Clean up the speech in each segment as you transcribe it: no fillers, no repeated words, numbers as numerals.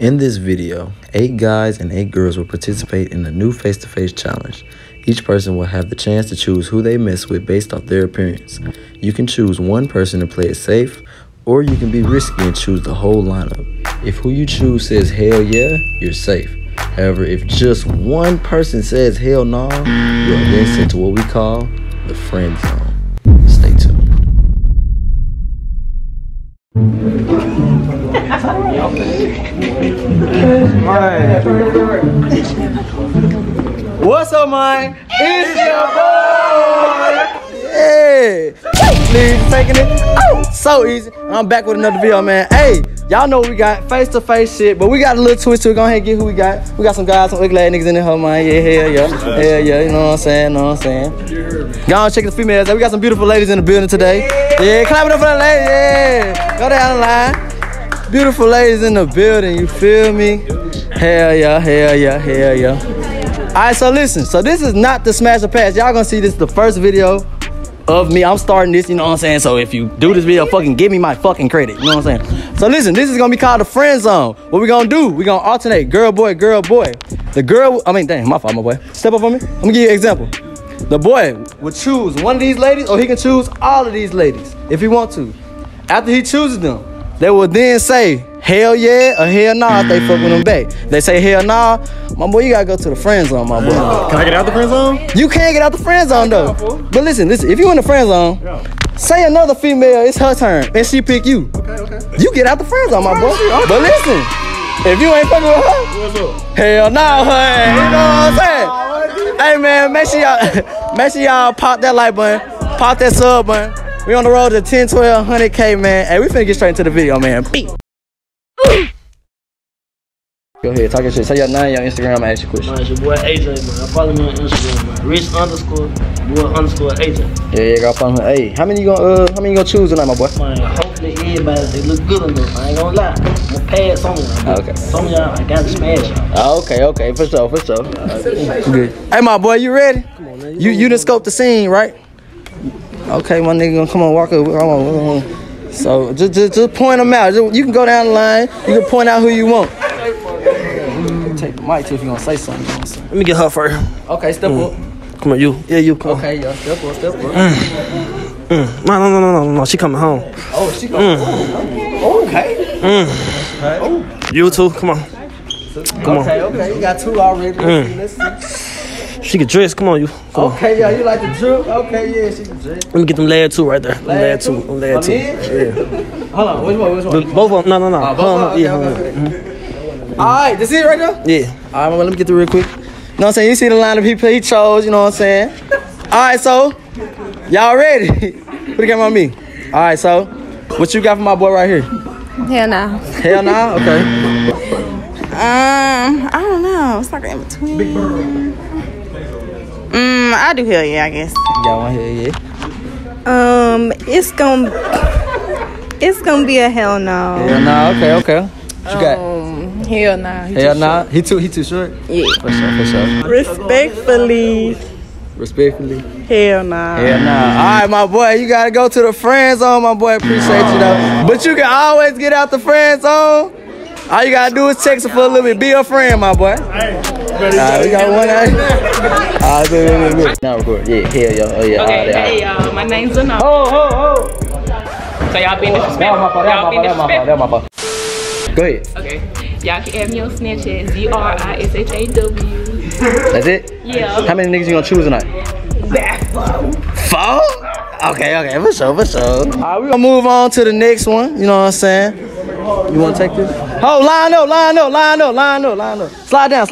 In this video, 8 guys and 8 girls will participate in a new face-to-face challenge. Each person will have the chance to choose who they mess with based off their appearance. You can choose one person to play it safe, or you can be risky and choose the whole lineup. If who you choose says hell yeah, you're safe. However, if just one person says hell no, you are then sent to what we call the friend zone. Stay tuned. What's up, man? It's your boy! Hey! Please, taking it oh, so easy. I'm back with another video, man. Hey, y'all know we got face-to-face shit, but we got a little twist to it. Go ahead and get who we got. We got some guys, some ugly-ass niggas in there, hell, man. Yeah, hell yeah. Hell yeah, you know what I'm saying? Go on, check the females. We got some beautiful ladies in the building today. Yeah, clap it up for the ladies. Yeah. Go down the line. Beautiful ladies in the building, you feel me? Hell yeah, hell yeah, hell yeah. Alright, so listen, so this is not the smash or pass. Y'all gonna see this the first video of me. I'm starting this, you know what I'm saying? So if you do this video, fucking give me my fucking credit, you know what I'm saying? So listen, this is gonna be called the friend zone. What we gonna do, we gonna alternate girl, boy, girl, boy. The girl, I mean, dang, my fault, my boy. Step up for me, let me give you an example. The boy will choose one of these ladies, or he can choose all of these ladies, if he wants to. After he chooses them, they will then say, hell yeah or hell nah if they fuck with them back. They say, hell nah, my boy, you gotta go to the friend zone, my boy. Can I get out the friend zone? You can't get out the friend zone, though. But listen, listen, if you in the friend zone, say another female, it's her turn, and she pick you. You get out the friend zone, my boy. But listen, if you ain't fucking with her, hell nah, hey, you know what I'm saying? Hey, man, make sure y'all pop that like button, pop that sub button. We on the road to 10, 12, 100K, man. Hey, we finna get straight into the video, man. Beep. Go ahead, talk your shit. Say your name, your Instagram, I'm gonna ask you a question. It's your boy AJ, man. Follow me on Instagram, man. Rich_boy_AJ. Yeah, yeah, go follow him. Hey, how many you gonna choose tonight, my boy? Man, hopefully everybody, they look good enough. I ain't gonna lie. I'm gonna pass on y'all. Okay. Some of y'all, I gotta smash y'all. Okay, okay, for sure, for sure. Good. Hey, my boy, you ready? Come on, man. You done scoped the scene, right? Okay, my nigga gonna come on, walk up. Come on. So just point them out. You can go down the line. You can point out who you want. Take the mic too if you gonna say something. Let me get her first. Okay, step up. Come on, you. Yeah, you. Come okay, yeah, step up, step up. No. She coming home. Oh, she coming home. Okay. Oh. You too. Come on. Come okay, on. Okay. You got two already. Let's see. She can dress, come on, you. Come okay, on. Yeah, you like the drip? Okay, yeah, she can dress. Let me get them lad two right there. Lad two. Yeah. Hold on, which one? Both of them, no. Hold on. All right, this is it right now? Yeah. All right, well, let me get through real quick. You know what I'm saying? You see the line of people he chose, you know what I'm saying? All right, so, y'all ready? Put the camera on me. All right, so, what you got for my boy right here? Hell nah. Hell nah? Okay. I don't know. It's like an in-between. Big bird. I do hell yeah, I guess. Y'all want hell yeah? It's gonna be a hell no. Hell no, okay. What you got? Hell nah. Hell nah. He too short? Yeah. For sure. Respectfully. Hell nah. Alright, my boy, you gotta go to the friend zone, my boy. Appreciate you though. But you can always get out the friend zone. All you gotta do is text her for a little bit. Be a friend, my boy. Alright, we got one out here. Alright, wait. Now record. Yeah, hell yeah. Oh, yeah. Okay, hey, my name's Zona Ho. So y'all been disrespectful. That's my fault. Go ahead. Okay. Y'all can add me on Snapchat, Z-R-I-S-H-A-W. That's it? Yeah. How many niggas you gonna choose tonight? Four? Okay, for sure. Alright, we gonna move on to the next one. You know what I'm saying? You wanna take this? Oh, line up. Slide down.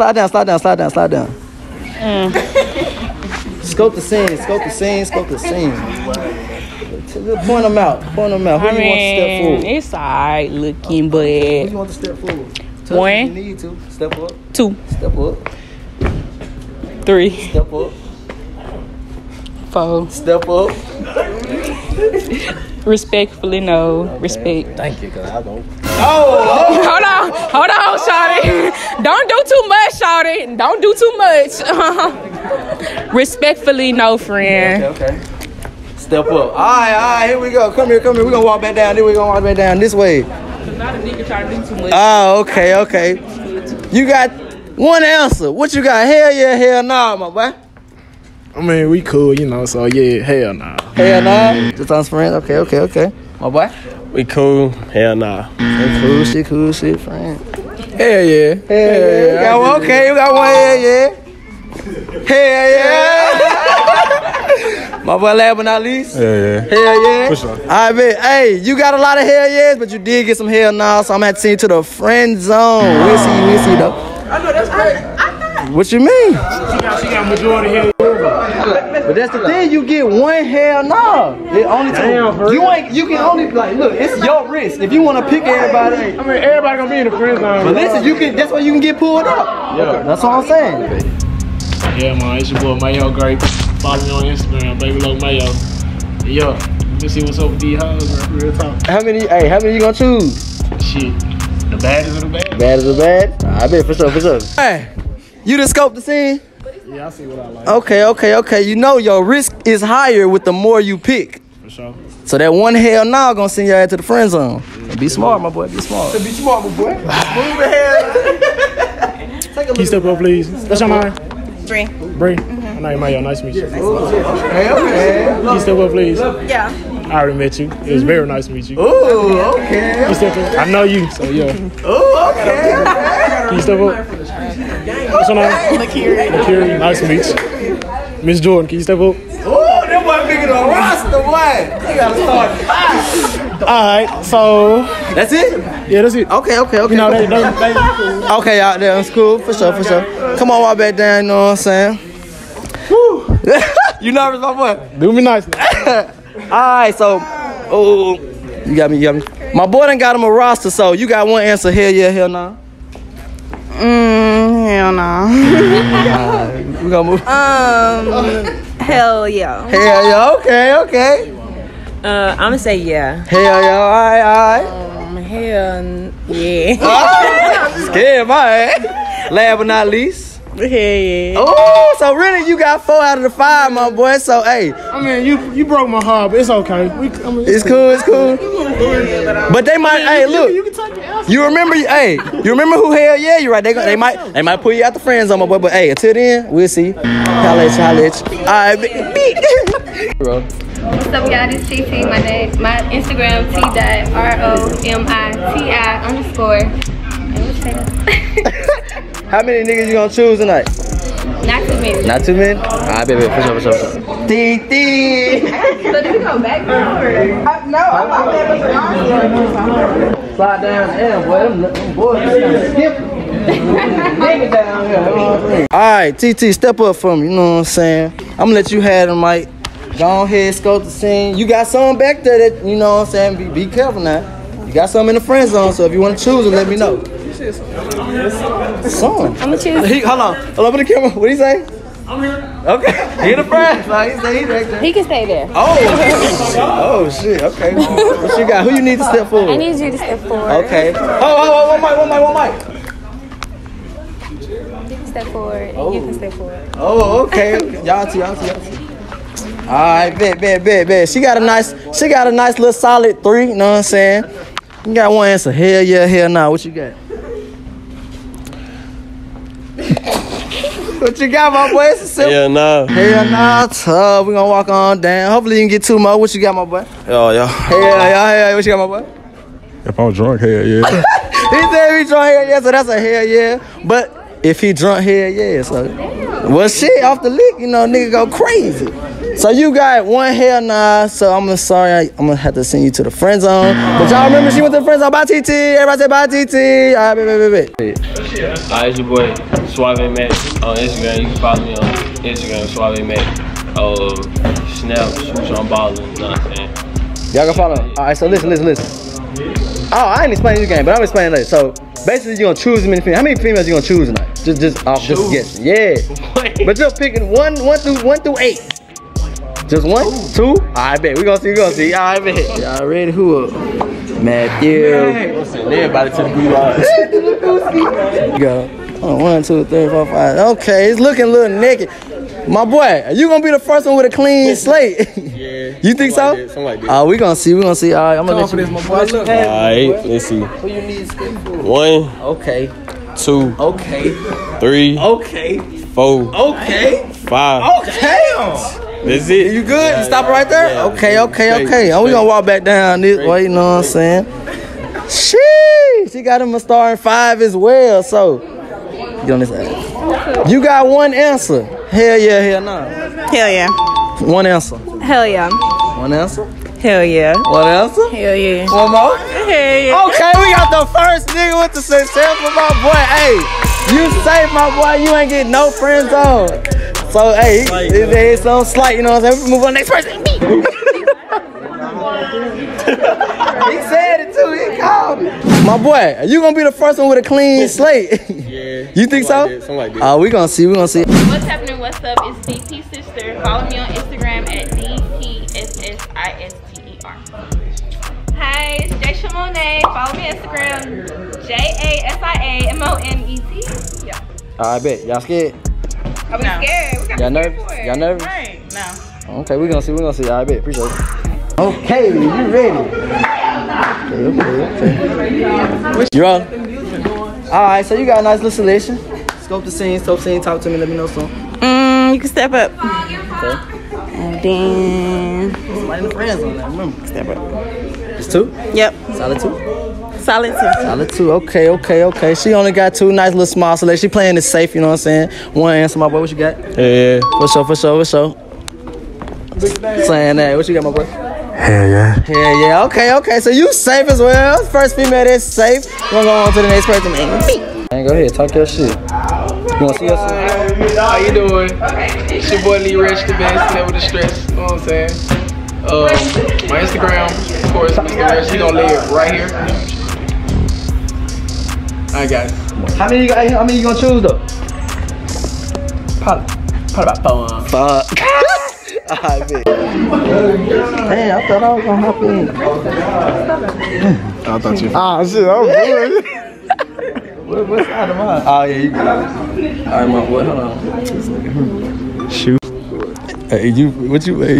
Scope the scene. Point them out. Who do you want to step forward? It's alright looking, but. Who you want to step forward? One. You need to. Step up. Two. Step up. Three. Step up. Four. Step up. Respectfully, no. Okay. Respect. Thank you, because I don't. Oh! Hold on, shawty. Don't do too much, shawty. Don't do too much. Respectfully, no, friend. Okay. Step up. All right, here we go. Come here. We're going to walk back down. Then we're going to walk back down this way. Not a nigga trying to do too much. Oh, okay. You got one answer. What you got? Hell yeah, hell nah, my boy. I mean, we cool, you know, so yeah, hell nah. Hell nah? Just on friends? Okay. My boy? We cool, hell nah. They cool shit, friend. Hell yeah. You got one, hell yeah. My boy, last but not least. Hell yeah. For sure. All right, man. Hey, you got a lot of hell yeahs, but you did get some hell nah, so I'm going to send you to the friend zone. We'll see, though. I know, that's great. What you mean? She got majority hell. But that's the thing, you get one hell nah. It only took, you can only like, look, it's your risk. If you want to pick everybody, I mean, everybody gonna be in the friend zone. But listen, that's why you can get pulled up. Yeah, that's what I'm saying. Yeah, man, it's your boy Mayo Grape. Follow me on Instagram, baby love Mayo. Yo, let me see what's up with these hoes, real talk. How many you gonna choose? Shit, the baddest of the bad. Baddest of the bad? I bet for sure. Hey, you just scoped the scene. Yeah, I see what I like. Okay. You know your risk is higher with the more you pick. For sure. So that one hell now gonna send y'all to the friend zone. Yeah, be smart, my boy. Move the hell. Can you step up, please? What's your name? Bree. I know you, Mayo. Nice to meet you. Okay. Can you step up, please? Yeah. I already met you. It was very nice to meet you. Oh, okay. You step up. I know you, so yeah. Oh, okay. Can you step up? What's your name? Lakiri. Nice to meet you. Miss Jordan, can you step up? Oh, that boy bigger than Rasta, boy. You gotta start. Alright, so. That's it? Yeah, that's it. Okay. You know, they cool. Okay, out there, it's cool. For sure. Come on, walk back down, you know what I'm saying? Woo. You nervous, my boy? Do me nice. Alright, so, you got me. My boy done got him a roster, so you got one answer, hell yeah, hell nah. Hell nah. We gonna move. Hell yeah. Hell yeah, okay. I'm gonna say yeah. Hell yeah, alright. Hell yeah. Oh, scared my ass. Last but not least. Hey. Oh, so really you got 4 out of the 5, my boy. So hey, I mean you broke my heart, but it's okay. It's cool. But they might. Hey, look. You remember? Hey, you remember who? Hell yeah, you're right. They might pull you out the friend zone, my boy. But hey, until then, we'll see. College. All right, me. What's up, y'all? This is TT. My Instagram T_ROMITI_. How many niggas you gonna choose tonight? Not too many? Alright, baby, for sure. Dee. So do we go back door? No, I'm about to go back. Slide down there, boy. Them boys skip down here. Alright, TT, step up for me, you know what I'm saying? I'm gonna let you have the mic. Go ahead, scope the scene. You got something back there that, you know what I'm saying? Be careful now. You got something in the friend zone, so if you wanna choose it, let me know. Song. I'm gonna choose. Hold on for the camera. What do you say? I'm here. Okay. He in the front. Like he's back there. He can stay there. Oh. Shit. Okay. What you got? Who you need to step forward? I need you to step forward. Okay. Oh, one mic. You can step forward. And you can step forward. Oh, okay. Y'all too. All right, bet. She got a nice little solid 3. You know what I'm saying? You got one answer. Hell yeah, hell nah. What you got? What you got, my boy? Hell nah, tough. We gonna walk on down. Hopefully you can get 2 more. What you got, my boy? Hell yeah. What you got, my boy? If I'm drunk, hell yeah. He said he drunk, hell yeah, so that's a hell yeah. But if he drunk, hell yeah, so. Well, shit, off the lick, you know, nigga go crazy. So you got one hell nah, so I'm gonna have to send you to the friend zone. But y'all remember she went to the friend zone. Bye, TT. Everybody say bye, TT. All right, baby. All right, it's your boy Suave_A_Mac on Instagram. You can follow me on Instagram, Suave_A_Mac. Snap, shoot on balls, you know what I'm saying? Y'all gonna follow him. All right, so listen. Oh, I ain't explaining this game, but I'm explaining later. So basically, you're gonna choose as many females. How many females you gonna choose tonight? Just off this guess. Yeah. But you're picking one through 8. Just 1, 2? I bet. We gonna see. I bet. Y'all ready? Who up? Matt Earl. Everybody to the blue line. Go. 1, 2, 3, 4, 5. Okay, it's looking a little naked. My boy, you gonna be the first one with a clean slate. Yeah. You think so? Like we gonna see. We gonna see. All right, I'm gonna let you, look. All right, let's see. Who you need skin for? 1. Okay. 2. Okay. 3. Okay. 4. Okay. 5. Okay. That's it. You good? Yeah, you stop right there? Yeah, okay, okay, okay. And we gonna walk back down this way, you know what I'm saying? Sheesh, she got him a star in 5 as well, so. Get on this ass. You got one answer. Hell yeah, hell no. Hell yeah. One answer. Hell yeah. One answer? Hell yeah. One answer? Hell yeah. One more? Hell yeah. Okay, we got the first nigga with the success for my boy. Hey, you safe, my boy. You ain't getting no friends on. So, hey, it's so slight, you know what I'm saying? We move on to the next person. He said it too, he called it. My boy, you gonna be the first one with a clean slate. Yeah. You think so? We gonna see, we gonna see. What's happening, what's up? It's DP Sister. Follow me on Instagram at DPSSISTER. Hi, it's Jay Shimone. Follow me on Instagram, JASIAMONET. Yeah. I bet. Y'all scared? Are we scared? Y'all nervous? Y'all nervous? Right. No. Okay, we're gonna see. We're gonna see. I bet. Appreciate it. Okay, you ready? Okay, okay. You on? Alright, so you got a nice little selection. Scope the scene, scope the scene, talk to me, let me know something. You can step up. Okay. And then. Lighting the friends on that, remember? Step up. It's 2? Yep. Solid 2? Solid 2. Solid 2. Okay, okay, okay. She only got 2 nice little small selects. She playing it safe, you know what I'm saying? One answer, my boy. What you got? Yeah. For sure, for sure, for sure. Saying that. What you got, my boy? Hell yeah. Hell yeah. Okay, okay. So you safe as well. First female that's safe. We're going to go on to the next person. Man, go ahead. Talk your shit. You want to see us? How you doing? It's your boy Lee Rich, the best, never the stress. You know what I'm saying? My Instagram, of course, Mr. Rich. He going to lay it right here. Alright guys. How many you gonna choose though? Probably about 4. Fuck. Alright, bitch. Hey, I thought I was gonna hop in. I thought you. Ah, shit, I'm good. What side am I? Oh, yeah, you good. Alright, my boy, hold on. Shoot. Hey, you, what you, hey,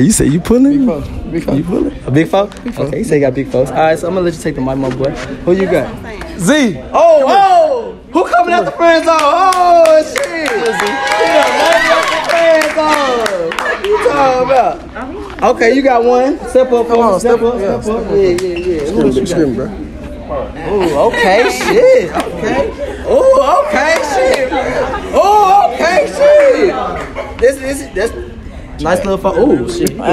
you say you pulling? Big folks. You pulling? A big folk? Okay, you say you got big folks. Alright, so I'm gonna let you take the mic, my boy. Who you got? Z. Oh, oh! Who coming out the friend zone? Oh, shit! Who coming out the friend zone? What you talking about? Okay, you got one. Step up, come on. Step up. Yeah, yeah, yeah. Scream, bro. Oh, okay, shit. Okay. Oh, okay, shit. Oh, okay, shit. That's nice little fun. Oh, shit. Hell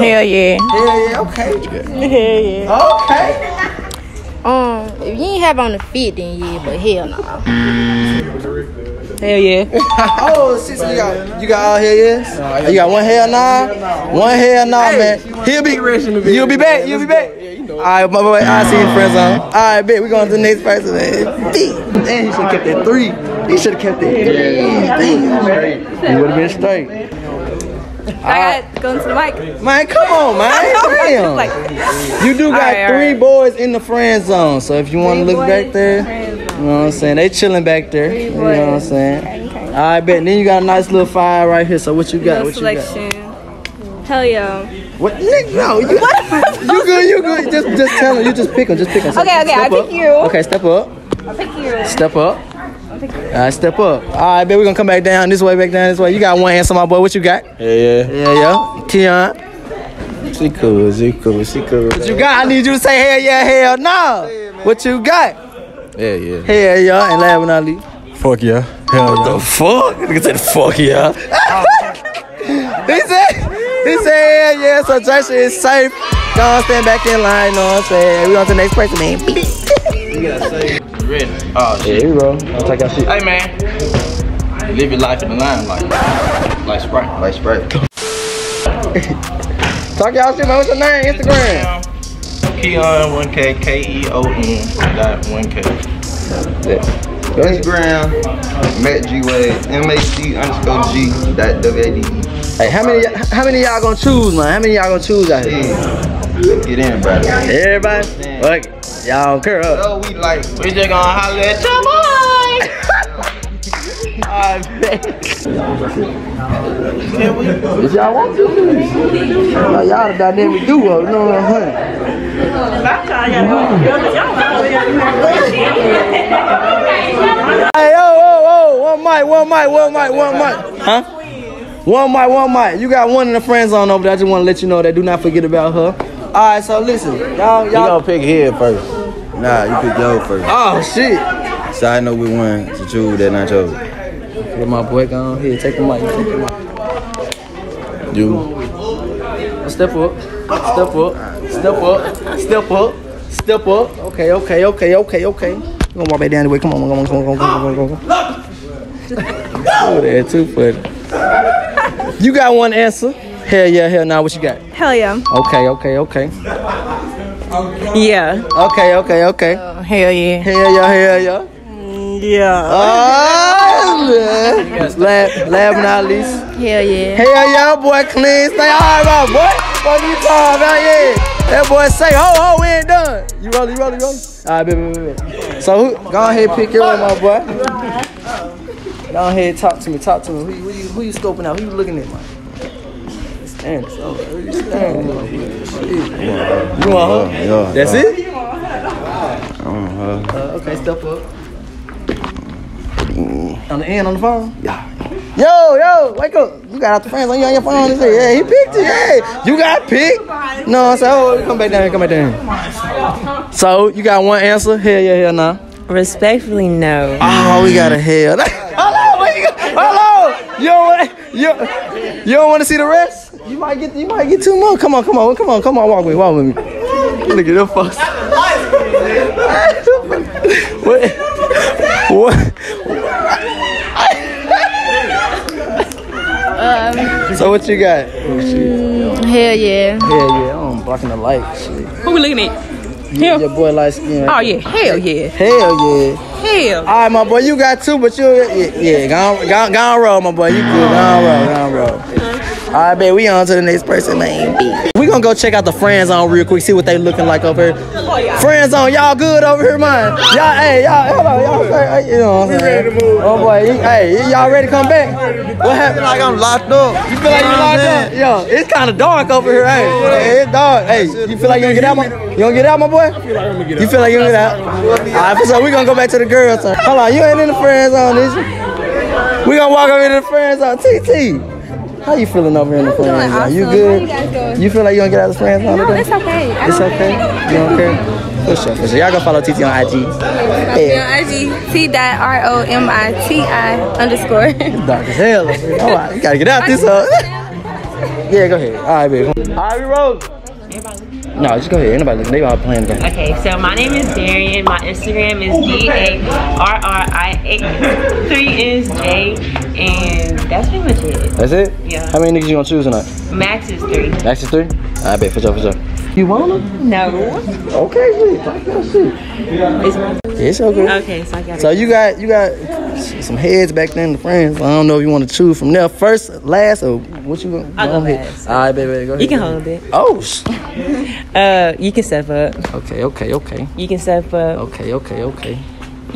yeah. Hell yeah, okay. Hell yeah. Okay. If you ain't have on the fit, then yeah, but hell no. Hell yeah. Oh, shit, so you got all hell yes? You got one hell nah? One hell nah, man. You'll be back, you'll be back. Alright, my boy, I'll see you friends on. Alright, bitch, we going to the next person. Damn, he should've kept that 3. He should've kept that 3. You would've been straight. I got going to the mic. Man, come on, man. Like you do got three boys in the friend zone. So if you want to look back there, you know what I'm saying? They chilling back there. You know what I'm saying? Okay. I bet. Then you got a nice little fire right here. So what you got? What selection. You got? Hell yeah. What? No, you what? You good, you good. Just tell them. You just pick them. Just pick them. So okay, okay. I pick you. Okay, step up. I pick you. Step up. Alright, step up. Alright, baby, we're gonna come back down this way, back down this way. You got one answer, my boy. What you got? Yeah, yeah. Yeah, yeah. Keon. She cool, she cool, she cool. What you got? I need you to say hell yeah, hell no. Yeah, what you got? Yeah, yeah. Hell yeah. And Lavin Ali. Fuck yeah. Hell what yeah. The fuck? Nigga said fuck yeah. He said hell yeah, so Joshua is safe. Don't stand back in line, you know what I'm saying? We on to the next person, man. You gotta say. Ready. Oh, shit. Yeah, bro. Take our shit. Hey, man. Live your life in the limelight. Like Sprite. Like Sprite. Talk y'all shit, man. What's your name? Instagram. Keon1k. Keon.1k. Instagram. MAC_G_W_A_D_E. Hey, how many y'all gonna choose, man? How many y'all gonna choose out here? Get in, brother. Everybody? Like. Y'all don't care up. So we just gonna holler at your boy. If y'all want to, y'all the dynamic duo, you know what I'm saying? Hey, oh, one mic. Huh? One mic. You got one in the friend zone over there. I just want to let you know that. Do not forget about her. All right, so listen, y'all gonna pick head first. Nah, you pick your first. Oh shit. So I know we won. To choose that not chose. Get my boy gone here. Take the mic. You. Step up. Okay. We're gonna walk back down the way. Come on. There too, buddy. You got one answer. Hell yeah. What you got? Hell yeah. Okay. Yeah. Okay. Hell yeah. Yeah. Oh, man. Lavin Ali. Hell yeah. Hell yeah, boy. Clean. Stay hard, my boy. What you talking about? Yeah. That boy say, ho, we ain't done. You rolling. All right, baby. So, go ahead and pick your one, my boy. Go ahead and talk to me. Who you scoping out? Who you looking at, man? Stand. You want her? Yeah. That's it? Okay, step up. On the end, on the phone? Yeah. Yo, wake up. You got out the friends on your phone. Yeah, he picked it. Yeah. You got picked. No, so come back down. So, you got one answer? Hell nah. Respectfully, no. Oh, we got a hell. Hello. You don't want to see the rest? You might get two more. Come on, walk with me. Look at them folks. What? So what you got? Hell yeah. I'm blocking the light. Shit. Who we looking at? Your boy light skin. Right? Oh yeah, hell yeah. All right, my boy, you got two, but go on roll, my boy. You good? Go on roll. All right, babe, we on to the next person, man. We gonna go check out the friend zone real quick, see what they looking like over here. Friend zone, y'all good over here, man? Y'all, hello, you know what I'm saying? Oh boy, y'all ready to come back? What happened? I feel like I'm locked up. You feel like you locked up? Yo, it's kind of dark over here, hey. It's dark, hey. You feel like you gonna get out, my boy? You feel like you gonna get out? All right, so we gonna go back to the girls. Hold on, you ain't in the friend zone, is you? We gonna walk over to the friend zone, TT. How you feeling over here in the friend zone? You good? You feel like you don't get out of the friend zone? No, it's okay. It's okay? You don't care? For sure. Y'all go follow TT on IG. Yeah. On IG, T_ROMITI_. It's dark as hell. All right, you gotta get out this up. Yeah, go ahead. All right, baby. All right, we rolled. No, just go ahead. Anybody listen. They all playing the game. Okay, so my name is Darian. My Instagram is D_A_R_R_I_A_3_N_J. And that's pretty much it. That's it? Yeah. How many niggas you gonna choose tonight? Max is 3. Max is 3? I bet, for sure. You want them? No. Okay, shit. Like that shit. It's okay. Okay, so I got it. So you got some heads back there in the friends. So I don't know if you want to choose from there first, last, or what you gonna? I'll go last. All right, baby, go ahead. You can hold it. Oh, you can step up. Okay. You can step up. Okay. You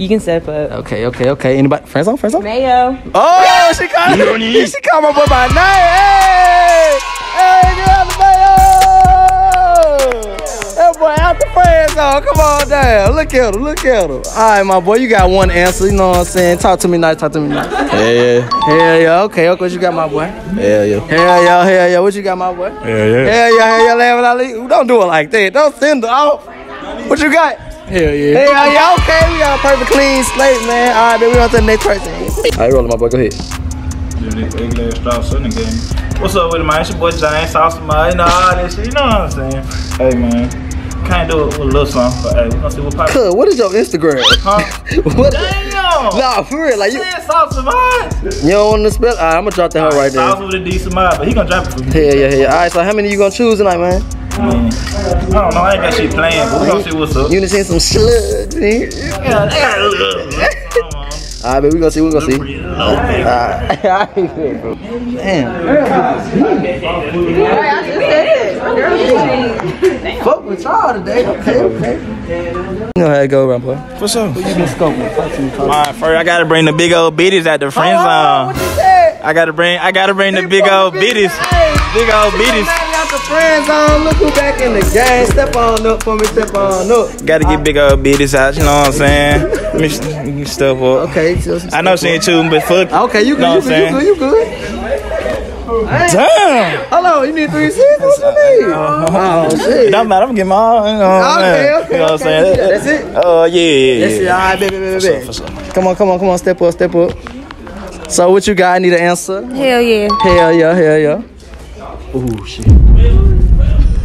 can step up. Okay. Anybody? Friends on? Mayo. Oh, she called me. She called my boy by name. Hey, get out the Mayo. That boy out the friends on. Come on down. Look at him. All right, my boy, you got one answer. You know what I'm saying? Talk to me nice. Hell yeah. Okay. What you got, my boy? Hell yeah. What you got, my boy? Hell yeah. Lavin Ali. Don't do it like that. Don't send her off. What you got? Hell yeah, okay, we got a perfect clean slate, man. Alright, baby, we on to the next person. Alright, roll it, my boy, go ahead. What's up with it, man? It's your boy Giant Sauce, man. You know all that shit, you know what I'm saying? Hey, man, can't do it with a little something, but hey, we're gonna see what pops. What is your Instagram? Huh? What? Damn! Nah, for real, like you. Man, Sauce, man. You don't want to spell? Alright, I'm gonna drop that right there. Sauce with a D, Samad, but he gonna drop it for me. Yeah. Alright, so how many you gonna choose tonight, man? I don't know, I ain't got shit planned, but we gonna see what's up. You done seen some slug, man? Yeah, I got a little. Alright, but we gonna see, we gonna see. Alright. Damn. Fuck with y'all today. Okay, okay. You know how it go, around, boy. What's up? Who you been scoping? Alright, first I gotta bring the big old bitties at the friend zone. I gotta bring the big old bitties. Big old bitties. The friends on, look who back in the game. Step on up for me, step on up. Gotta get big old bitties out, you know what I'm saying? Me stuff up. Okay, so I know she ain't too, but fuck. Okay, you good, you good. Damn! Hello, you need 3 6? What you need? Oh shit. Don't matter, I'm getting my all, you know. Okay, okay. You know what I'm saying? That's it? Oh yeah. That's it, alright, baby. Come on, come on, come on, step up, step up. So what you got? I need an answer. Hell yeah. Hell yeah, hell yeah. Oh shit.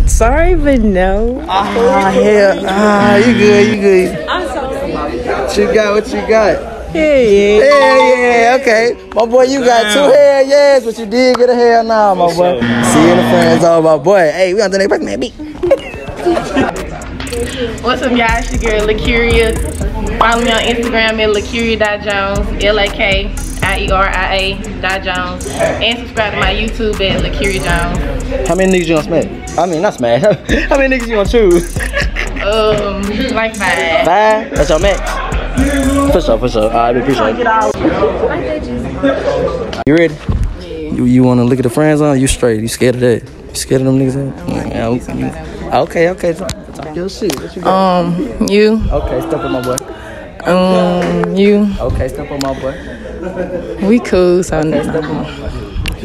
Sorry, but no. Ah, hell. Ah, you good, you good. I'm sorry. What you got, what you got? Hell yeah. Hell yeah, okay. My boy, you got two hell yes, but you did get a hell nah, my boy. See you in the friends, all my boy. Hey, we gonna do that break, man. What's up, y'all? It's your girl, Lakeria. Follow me on Instagram at Lakeria.Jones, L-A_K_I_E_R_I_A_Jones, and subscribe to my YouTube at Lakeria Jones. How many niggas you gonna smash? I mean, not smash. How many niggas you gonna choose? Like 5. 5? That's your max? For sure, for sure. Alright, we appreciate it. You ready? Yeah. You wanna look at the friends on? You straight? You scared of that? You scared of them niggas? Yeah, okay, okay. Talk your shit. What you got? You. Okay, step on my boy. You. Okay, step on my boy. We cool, so okay,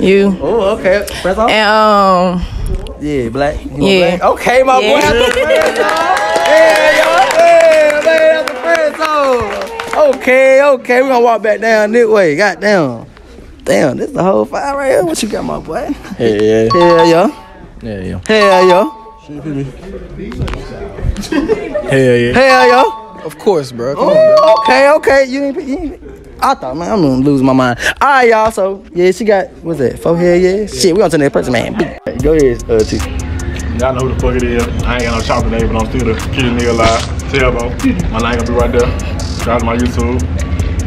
you. Oh, okay. Press on. And, yeah, black. You yeah. Black? Okay, my boy. That's the friend zone. Yeah, y'all. Yeah, man, that's the friend zone. Okay, okay. We gonna walk back down this way. Goddamn. Damn, this the whole five right here. What you got, my boy? Hell yeah. Hell yeah. Hell yeah. Hell yeah. Hell yeah. Hell yeah. Of course, bro. Come on, bro. Okay, okay. You ain't. I thought, man, I'm gonna lose my mind. All right, y'all. So, yeah, she got, what's that? 4 hair, yeah? Shit, we gonna turn that person, man. Go ahead, T. Y'all know who the fuck it is. I ain't got no shopping name, but I'm still the cutest nigga alive. Tailbo. My line gonna be right there. Shout out to my YouTube.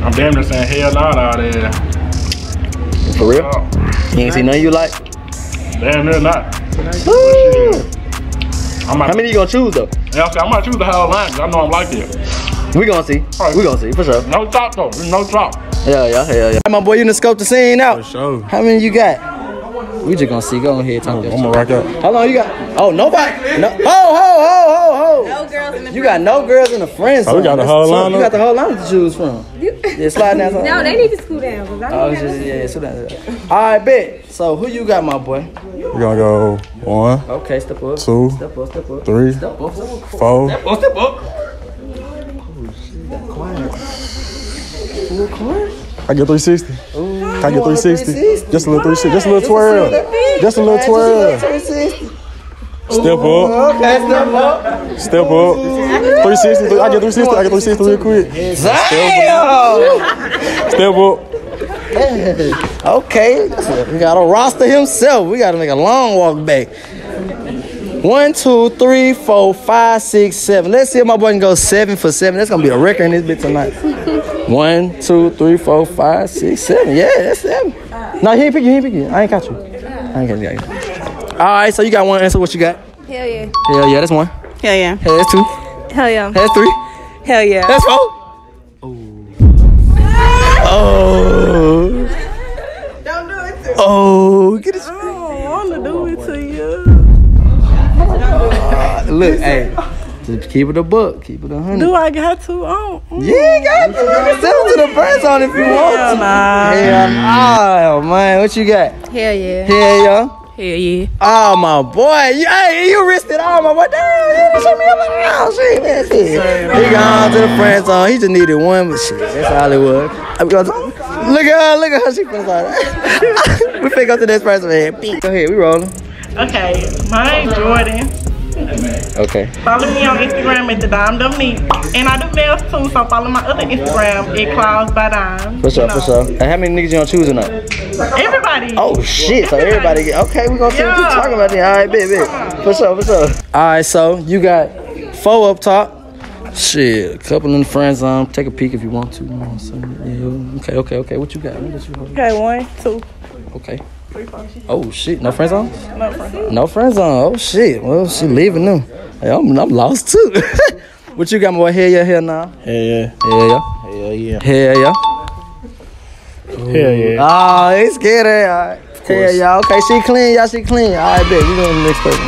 I'm damn near saying hell nah out there. For real? You ain't see nothing you like? Damn near not. Woo! How many you gonna choose, though? Yeah, I'm gonna choose the whole line, because I know I'm like it. We gonna see. Right. We gonna see for sure. No top though. No top. Yeah, yeah, yeah, yeah. Hey, my boy, you done scoped the scene out. For sure. How many you got? We just gonna see. Go ahead, talk to us. I'm gonna rock out. How long you got? Oh, nobody. No. Ho, ho, ho, ho, ho. No girls in the. You got no girls in the friends. Oh, you got the whole line. You got the whole line to choose from. Yeah, slide down. No, they need to scoot down. Oh, yeah, scoot down. All right, bet. So who you got, my boy? We're gonna go 1. Okay, step up. 2. Step up. Step up. 3. Step up. Step up. 4. Step up. Step up. I get 360. Ooh, I get 360. Just a little 360. Just a little twirl. Just a little twirl. Step up. Okay, step up. Step up. 360. I get 360. I get 360 real quick. Damn. Step up. Okay. We got a roster himself. We got to make a long walk back. 1, 2, 3, 4, 5, 6, 7. Let's see if my boy can go 7 for 7. That's gonna be a record in this bit tonight. 1, 2, 3, 4, 5, 6, 7. Yeah, that's 7. No, he ain't pick you. He ain't pick you. I ain't got you. I ain't got you. All right, so you got one answer. What you got? Hell yeah. Hell yeah. That's 1. Hell yeah. Hell, that's 2. Hell yeah. That's 3. Hell yeah. That's 4. Oh. Oh. Don't do it to me. Oh. Get this. I don't want to do it to you. Look, hey, just keep it a buck, keep it 100. Do I got to? Oh, yeah, got to. Send it to the press on if you want to. Nah. Hell nah. Oh, man, what you got? Hell yeah. Hell yeah. Hell yeah. Oh, my boy. Hey, you risked it all, my boy. Damn, you didn't show me up. Oh, shit, man. Shit. He gone to the friend zone. He just needed 1, but shit, that's all it was. Look at her. Look at her. She feels like we finna go to this person, man. Go ahead. We rolling. Okay. Mine's Jordan. Okay. Follow me on Instagram at the Dom Dominique. And I do nails too, so follow my other Instagram at Clouds by Dom. What's up, what's up? And how many niggas you gonna choose tonight? Everybody. Oh shit, so everybody. Okay, we gonna see what you talking about then. Alright, big. What's up, what's up? Alright, so you got 4 up top, Shit, a couple in the friend zone. Take a peek if you want to. Yeah. Okay. What you got? Okay, 1, 2. Okay. 3, 4. Oh shit, no friend zone? No friend zone. Oh shit. Well, she leaving them. Hey, I'm lost too. What you got, my boy? Hell yeah now. Hell yeah. Hell yeah. Oh, ain't scared of it. All right. Hell yeah. Okay, she clean. All right, bet. We going to the next person.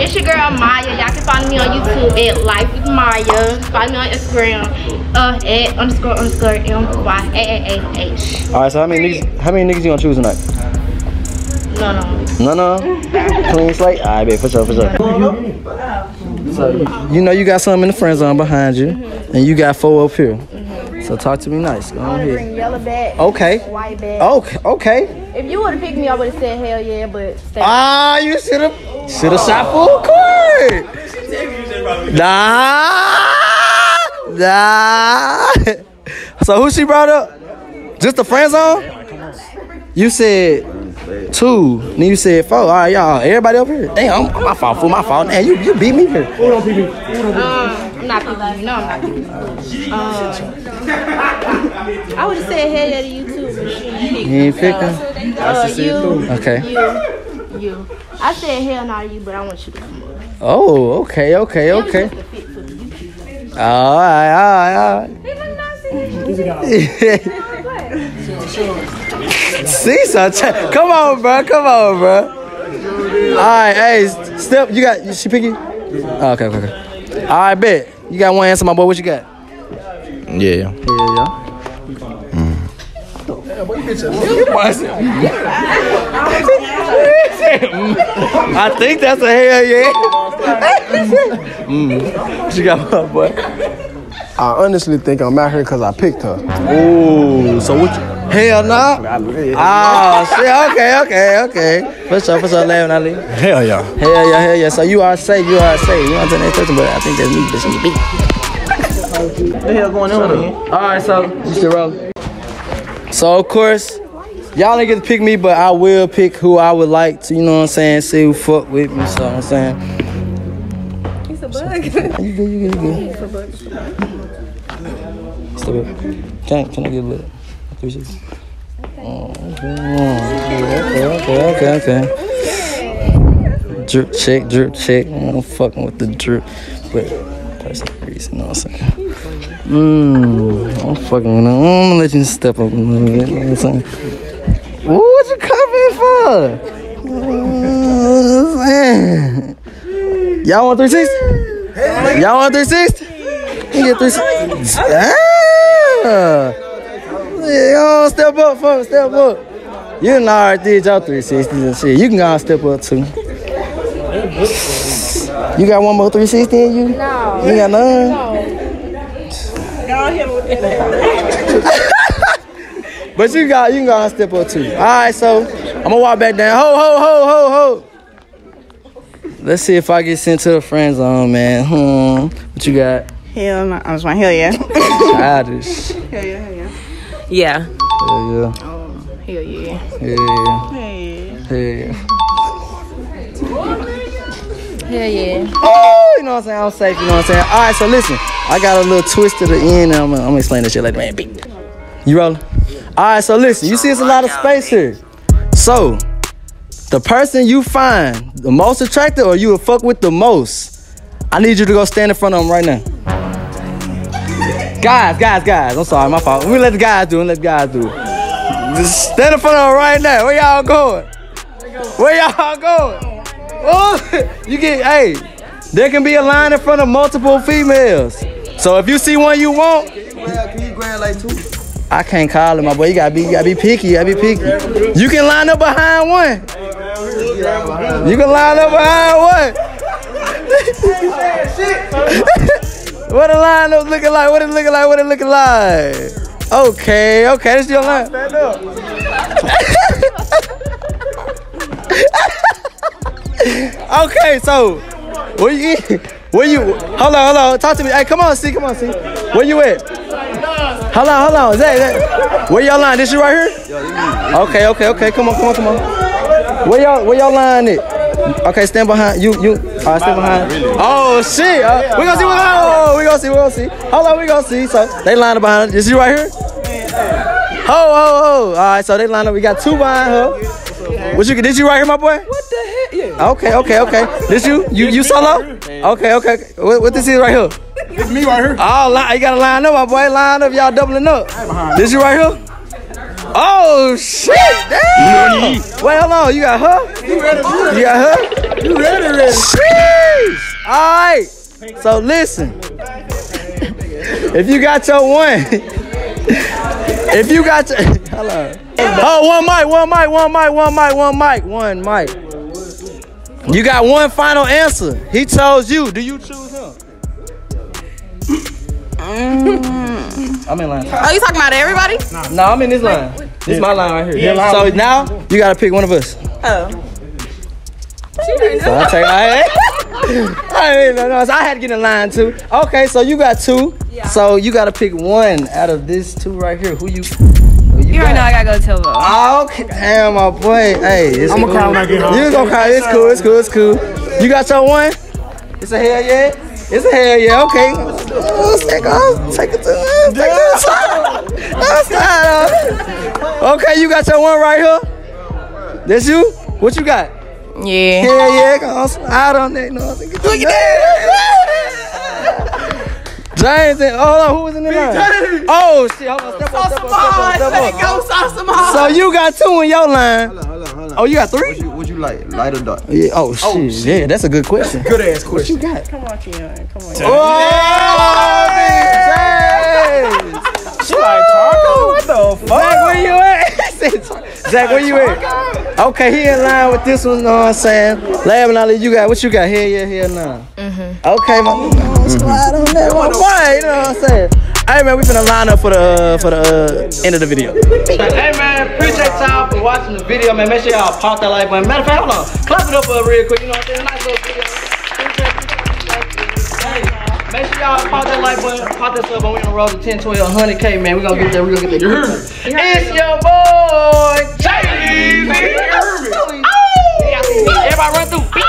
It's your girl, Maya. Y'all can follow me on YouTube at Life with Maya. Follow me on Instagram at __MYAAAH. All right, so how many niggas you going to choose tonight? No. Clean slate? All right, babe, for sure. So, you know you got something in the friend zone behind you, and you got 4 up here. So talk to me nice. Go on here. Bring yellow back. Okay. White back. Okay. If you would have picked me, I would have said hell yeah, but stay. Ah, you should have shot full court. Nah. So who she brought up? Just the friend zone? You said 2, and then you said 4. All right, y'all. Everybody up here. Damn, my fault. Damn, you beat me here. Who don't beat me? I'm not beating you. I would have said hell yeah to you too. You ain't picking. You. I said hell no to you, but I want you to come up. Oh, okay. All right. See, so come on, bro. All right, hey, Step, you got she picky? Oh, okay. All right, bet you got 1 answer, my boy. What you got? I think that's a hell yeah. What you got, my boy? I honestly think I'm out here because I picked her. Ooh, so what? Hell nah. Ah, shit. Okay. For sure, Lavin Ali. Hell yeah. So you are safe. You answer that question, but I think that's me. That's me. What the hell going on here? All right, so just the roll. So of course, y'all ain't get to pick me, but I will pick who I would like to. You know what I'm saying? See who fuck with me. So I'm saying. He's a bug. You good. Can I get a little? Okay. Drip check. I'm fucking with the drip. But person freeze, you know what I'm saying? I'm fucking with it. I'm gonna let you step up a little bit, you know what I'm saying? What you coming for? Y'all want 360? Y'all want 360? You get 360? Yeah, step up. You know I already did y'all 360s and shit. You can go and step up too. You got 1 more 360 in you? No. You got none? No. But you can go and step up too. Alright, so I'm gonna walk back down. Ho. Let's see if I get sent to the friend zone, man. What you got? Hell no. I was like, hell yeah. Childish. Hell yeah. Oh, hell yeah. Hell yeah. Oh, you know what I'm saying? I'm safe, you know what I'm saying? All right, so listen. I got a little twist to the end, and I'm going to explain this shit like, man, beat. You rolling? All right, so listen. You see it's a lot of space here. So, the person you find the most attractive or you would fuck with the most, I need you to go stand in front of them right now. Guys, I'm sorry, my fault. We let the guys do it. Just stand in front of them right now. Where y'all going? Oh, you get, hey, there can be a line in front of multiple females. So if you see one you want. Can you grab like 2? I can't call it, my boy. You gotta be picky. You can line up behind 1. What it looking like? Okay, this your line. Stand up. Okay, so where you? Hold on. Talk to me. Hey, come on, see. Where you at? Hold on. Is that? Where y'all line? This you right here? Okay. Come on. Where y'all line at? Okay, stand behind you. Alright, stay behind. Really. Oh shit! We gonna see what. Oh, we gonna see. We gonna see. Hold on, we gonna see. So they lined up behind her. Is she right here? Oh, oh, oh! Alright, so they lined up. We got two behind her. What you? Did you right here, my boy? What the heck? Yeah. Okay, okay, okay. Did you? You solo? Okay, okay. What this is right here? It's me right here. Oh, you gotta line up, my boy. Line up. Y'all doubling up. This you right here? Oh shit! Damn! Wait, hold on. You got her? You got her? You ready? Sheesh! All right. So listen. If you got your one, if you got your, hello. Oh, one mic. You got one final answer. He chose you. Do you choose him? I'm in line. Oh, you talking about everybody? No, I'm in this line. This is my line right here. Yeah, so now you gotta pick one of us. Oh. So I take my head. I didn't know. So I had to get in line too. Okay, so you got two. Yeah. So you gotta pick one out of this two right here. Who you already know I gotta go to Tilbo. Oh, okay. Damn, my boy. Hey, I'm gonna cry when I get home. You gonna cry? It's cool. It's cool. It's cool. You got your one? It's a hell yeah. It's a hell yeah, okay. Take it to okay, you got your one right here. That's you? What you got? Yeah. Hell yeah, I don't know. Look at that. James and hold on, who was in the line? Oh shit, hold on, step up. So you got two in your line. Hold on. Oh, you got three? What you like, light or dark? Yeah. Oh, shit. Yeah, that's a good question. Good ass question. What you got? Come on, Keon. Come on. Oh, she like charcoal? What the fuck? Zach, where you at? Zach, where you at? Okay, he in line with this one. You know what I'm saying? Lavin Ali, you got what you got? Here now. Okay, my squad on that one. Boy, you know what I'm saying? Hey man, we finna line up for the end of the video. Hey man, appreciate y'all for watching the video, man. Make sure y'all pop that like button. Matter of fact, hold on, clap it up real quick. You know what I'm saying? Nice little video. Hey, make sure y'all pop that like button, pop that sub button. We gonna roll to 10, 12, 100K, man. We gonna get there. We gonna get there. It's your boy JLEEZY. Oh, everybody run through. Oh.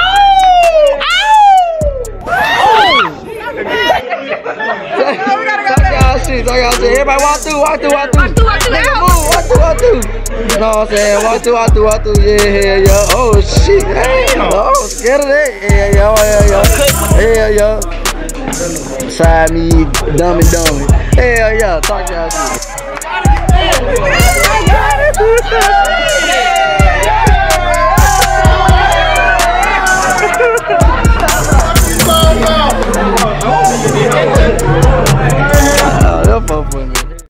Everybody walk through. You know what I'm saying? Walk through. Yeah, yo. Oh, shit. Damn. Oh, scared of that. Yeah, yo. Side me, dummy. Hell, yo. Talk y'all shit.